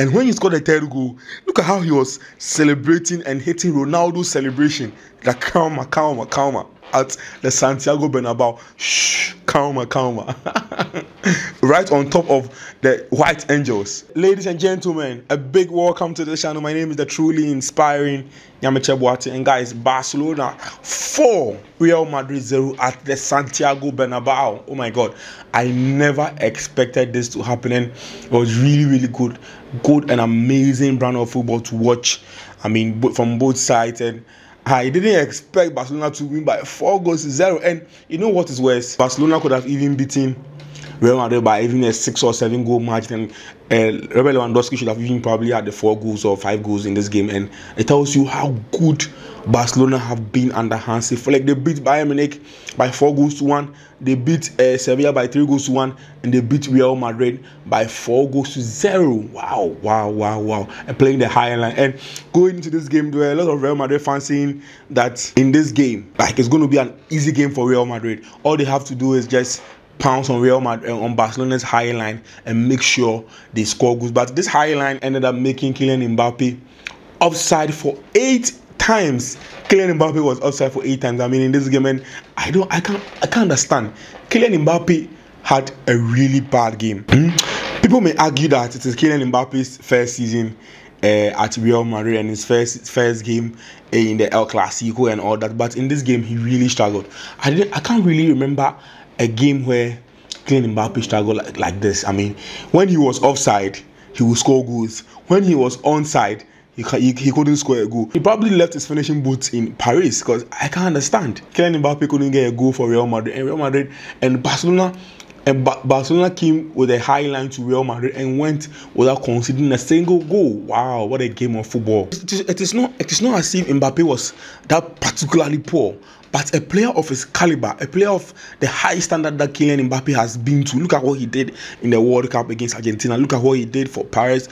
And when he scored the third goal, look at how he was celebrating and hitting Ronaldo's celebration. That calma, calma, calma. At the Santiago Bernabéu. Shh, calma, calma. Right on top of the White Angels. Ladies and gentlemen, a big welcome to the channel. My name is the truly inspiring Nyamekye Boateng. And guys, Barcelona 4, Real Madrid 0 at the Santiago Bernabéu. Oh my God, I never expected this to happen. And it was really, really good. Good and amazing brand of football to watch. I mean, from both sides. And I didn't expect Barcelona to win by 4 goals to 0. And you know what is worse? Barcelona could have even beaten Real Madrid by even a 6 or 7 goal margin. And Robert Lewandowski should have even probably had the 4 goals or 5 goals in this game. And it tells you how good Barcelona have been under Hansi Flick. They beat Bayern Munich by 4 goals to 1. They beat Sevilla by 3 goals to 1. And they beat Real Madrid by 4 goals to 0. Wow, wow, wow, wow. And playing the high line. And going into this game, there were a lot of Real Madrid fans saying that in this game, like, it's going to be an easy game for Real Madrid. All they have to do is just pounce on Real Madrid, on Barcelona's high line, and make sure they score goals. But this high line ended up making Kylian Mbappé offside for 8 times. Kylian Mbappé was offside for 8 times. I mean, in this game, and I can't understand. Kylian Mbappé had a really bad game. People may argue that it is Kylian Mbappe's first season at Real Madrid and his first game in the El Clasico and all that. But in this game, he really struggled. I can't really remember a game where Kylian Mbappé struggled like this. I mean, when he was offside, he would score goals. When he was onside, he couldn't score a goal. He probably left his finishing boots in Paris, because I can't understand. Kylian Mbappé couldn't get a goal for Real Madrid, and Barcelona came with a high line to Real Madrid and went without conceding a single goal. Wow, what a game of football! It is not as if Mbappé was that particularly poor. But a player of his caliber, a player of the high standard that Kylian Mbappé has been to. Look at what he did in the World Cup against Argentina. Look at what he did for Paris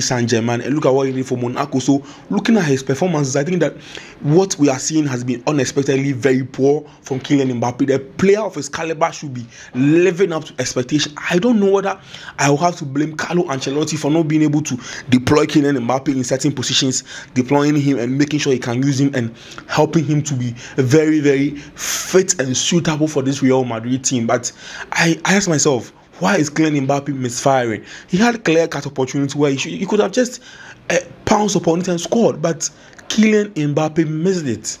Saint-Germain. And look at what he did for Monaco. So, looking at his performances, I think that what we are seeing has been unexpectedly very poor from Kylian Mbappé. The player of his caliber should be living up to expectation. I don't know whether I will have to blame Carlo Ancelotti for not being able to deploy Kylian Mbappé in certain positions, deploying him and making sure he can use him and helping him to be very, very fit and suitable for this Real Madrid team. But I asked myself, why is Kylian Mbappé misfiring? He had clear-cut opportunity where he could have just pounced upon it and scored, but Kylian Mbappé missed it.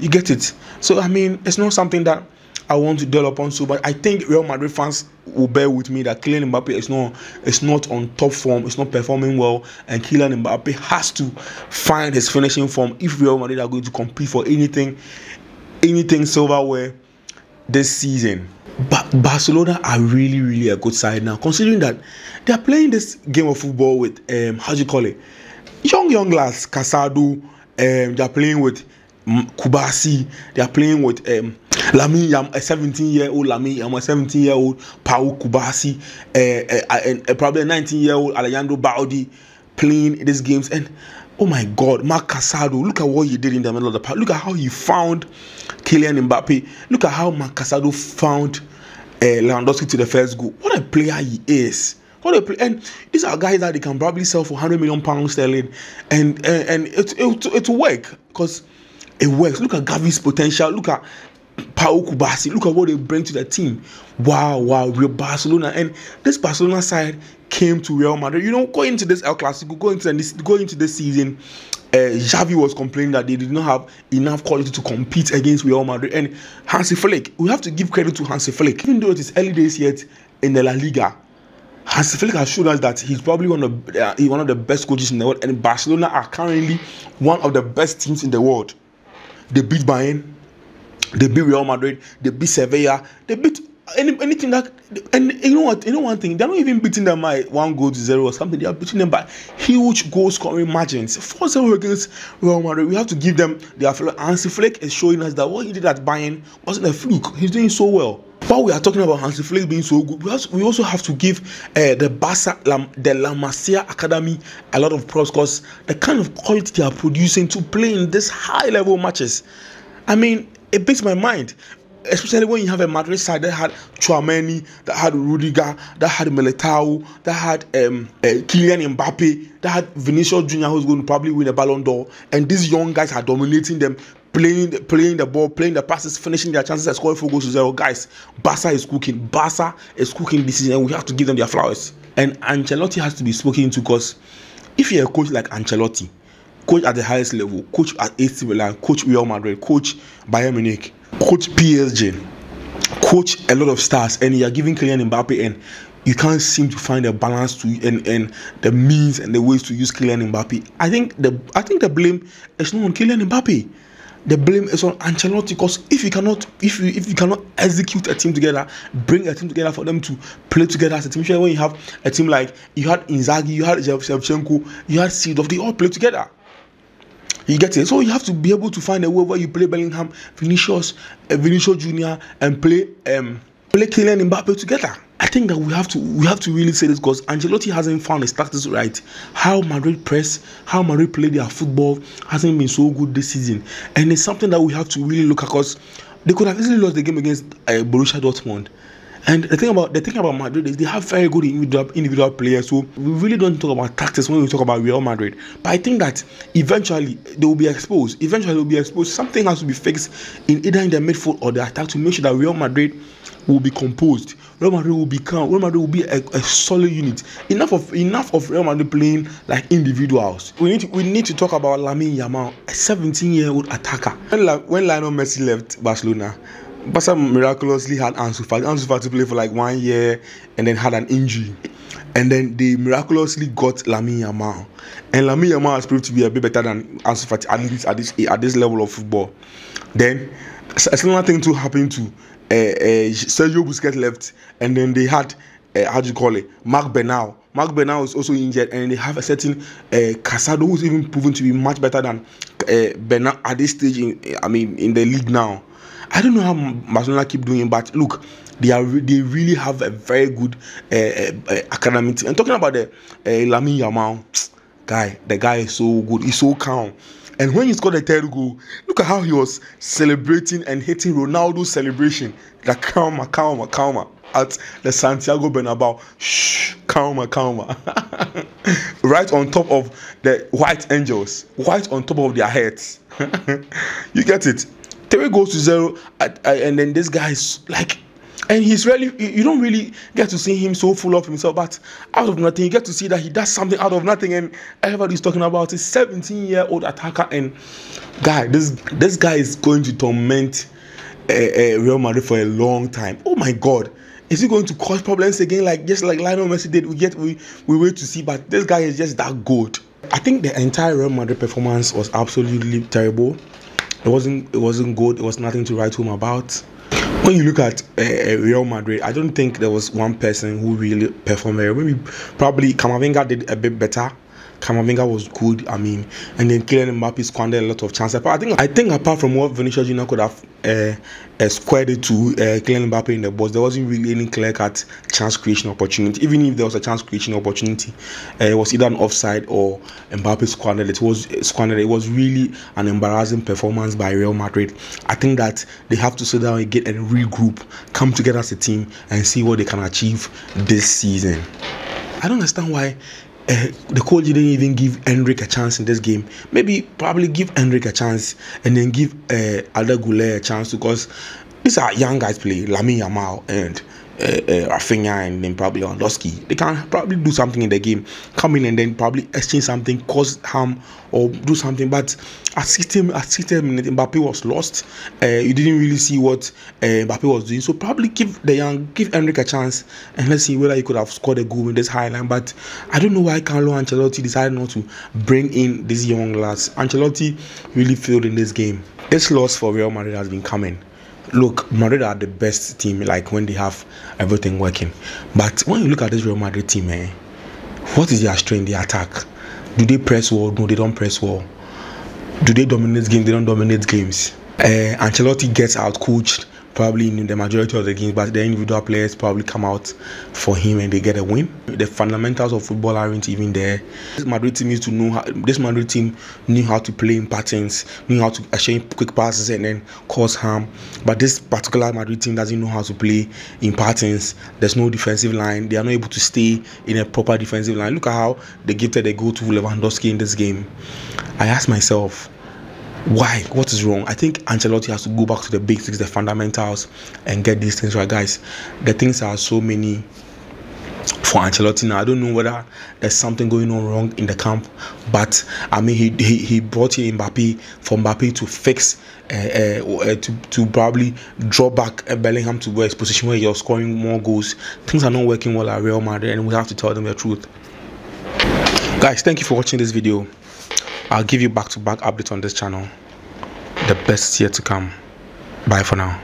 You get it? So, I mean, it's not something that I want to dwell upon, so, but I think Real Madrid fans will bear with me that Kylian Mbappé is not on top form, it's not performing well, and Kylian Mbappé has to find his finishing form if Real Madrid are going to compete for anything silverware this season. But Barcelona are really, really a good side now, considering that they are playing this game of football with how do you call it, young lads, Casadó. They are playing with Cubarsí. They are playing with Lamine Yamal, a 17-year-old Lamine Yamal, a 17-year-old Pau Cubarsí, probably a 19-year-old Alejandro Balde playing these games. And oh my God, Marc Casadó, look at what he did in the middle of the park. Look at how he found Kylian Mbappé. Look at how Marc Casadó found Lewandowski to the first goal. What a player he is. And these are guys that they can probably sell for £100 million sterling. And it will work, because it works. Look at Gavi's potential. Look at Pau Cubarsí. Look at what they bring to the team. Wow, Real Barcelona. And this Barcelona side came to Real Madrid. You know, going into this El Clasico, going into this season, Xavi was complaining that they did not have enough quality to compete against Real Madrid. And Hansi Flick, we have to give credit to Hansi Flick. Even though it is early days yet in the La Liga, Hansi Flick has shown us that he's probably one of the best coaches in the world. And Barcelona are currently one of the best teams in the world. They beat Bayern. They beat Real Madrid. They beat Sevilla. They beat anything that. And you know what? You know one thing. They're not even beating them by 1 goal to 0 or something. They are beating them by huge goal scoring margins. 4-0 against Real Madrid. We have to give them their flair. Hansi Flick is showing us that what he did at Bayern wasn't a fluke. He's doing so well. While we are talking about Hansi Flick being so good, we also have to give the La Masia Academy a lot of props, because the kind of quality they are producing to play in these high-level matches. I mean, it breaks my mind. especially when you have a Madrid side that had Chouameni, that had Rudiger, that had Militão, that had Kylian Mbappé, that had Vinicius Jr, who's going to probably win a Ballon d'Or, and these young guys are dominating them, playing the ball, playing the passes, finishing their chances and scoring 4 goals to 0. Guys, Barca is cooking. Barca is cooking this season, and we have to give them their flowers. And Ancelotti has to be spoken to, because if you're a coach like Ancelotti, coach at the highest level, coach at AC Milan, coach Real Madrid, coach Bayern Munich, coach PSG, coach a lot of stars, and you are giving Kylian Mbappé, and you can't seem to find a balance to and the means and the ways to use Kylian Mbappé. I think the blame is not on Kylian Mbappé. The blame is on Ancelotti, because if you cannot execute a team together, bring a team together for them to play together as a team. Especially when you have a team like you had Inzaghi, you had Shevchenko, you had Seedorf, they all play together. You get it? So you have to be able to find a way where you play Bellingham, Vinicius Jr, and play Kylian Mbappé together. I think that we have to really say this, because Ancelotti hasn't found his tactics right. How Madrid press, how Madrid play their football hasn't been so good this season, and it's something that we have to really look at, because they could have easily lost the game against Borussia Dortmund. And the thing about Madrid is they have very good individual players, so we really don't talk about tactics when we talk about Real Madrid. But I think that eventually they will be exposed. Something has to be fixed in either in the midfield or the attack to make sure that Real Madrid will be composed. Real Madrid will be calm. Real Madrid will be a solid unit. Enough of Real Madrid playing like individuals. We need to talk about Lamine Yamal, a 17-year-old attacker. When Lionel Messi left Barcelona, Barca miraculously had Ansu Fati. Ansu Fati played for like 1 year and then had an injury. And then they miraculously got Lamine Yamal. And Lamine Yamal has proved to be a bit better than Ansu Fati, at least at this level of football. Then a similar thing too happened to Sergio Busquets left, and then they had Marc Bernal. Marc Bernal is also injured, and they have a certain Casadó, who's even proven to be much better than Bernal at this stage in the league now. I don't know how Barcelona keep doing it, but look, they really have a very good academy team. And talking about the Lamine Yamal guy, the guy is so good. He's so calm. And when he scored the 3rd goal, look at how he was celebrating and hitting Ronaldo's celebration. The calma, calma, calma at the Santiago Bernabéu. Shh, calma, calma. Right on top of the White Angels, right on top of their heads. You get it? 3 goals to 0, and then this guy is like, and he's really, you don't really get to see him so full of himself, but out of nothing, you get to see that he does something out of nothing, and everybody's talking about a 17-year-old attacker, and guy, this guy is going to torment Real Madrid for a long time. Oh my God. Is he going to cause problems again, just like Lionel Messi did? We wait to see, but this guy is just that good. I think the entire Real Madrid performance was absolutely terrible. It wasn't good. It was nothing to write home about. When you look at Real Madrid, I don't think there was one person who really performed very well. Maybe probably Kamavinga did a bit better. Kamavinga was good. And then Kylian Mbappé squandered a lot of chances. But I think apart from what Vinicius Jr could have squared it to Kylian Mbappé in the box, there wasn't really any clear-cut chance creation opportunity. Even if there was a chance creation opportunity, it was either an offside or Mbappé squandered it. It was really an embarrassing performance by Real Madrid. I think that they have to sit down again and regroup, come together as a team, and see what they can achieve this season. I don't understand why the coach didn't even give Enric a chance in this game. Probably give Enric a chance and then give Alder Goulet a chance, because these are young guys playing, Lamine Yamal and Rafinha, and then probably Lewandowski. They can probably do something in the game, come in and then probably exchange something, cause harm or do something. But at 60 minutes, Mbappé was lost. You didn't really see what Mbappé was doing. So probably give Enric a chance, and let's see whether he could have scored a goal in this high line. But I don't know why Carlo Ancelotti decided not to bring in these young lads. Ancelotti really failed in this game. This loss for Real Madrid has been coming. Look, Madrid are the best team, like when they have everything working. But when you look at this Real Madrid team, what is their strength? They attack. Do they press well? No, they don't press well. Do they dominate games? They don't dominate games. Ancelotti gets out coached probably in the majority of the games, but the individual players probably come out for him and they get a win. The fundamentals of football aren't even there. This Madrid team knew how to play in patterns, knew how to exchange quick passes and then cause harm. But this particular Madrid team doesn't know how to play in patterns. There's no defensive line. They are not able to stay in a proper defensive line. Look at how they gifted a goal to Lewandowski in this game. I asked myself, why? What is wrong? I think Ancelotti has to go back to the basics, the fundamentals, and get these things right, guys. The things are so many for Ancelotti now. I don't know whether there's something going on wrong in the camp, but I mean, he brought in Mbappé for Mbappé to fix, to probably draw back Bellingham to where his position where you're scoring more goals. Things are not working well at Real Madrid, and we have to tell them the truth. Guys, thank you for watching this video. I'll give you back-to-back updates on this channel. The best yet to come. Bye for now.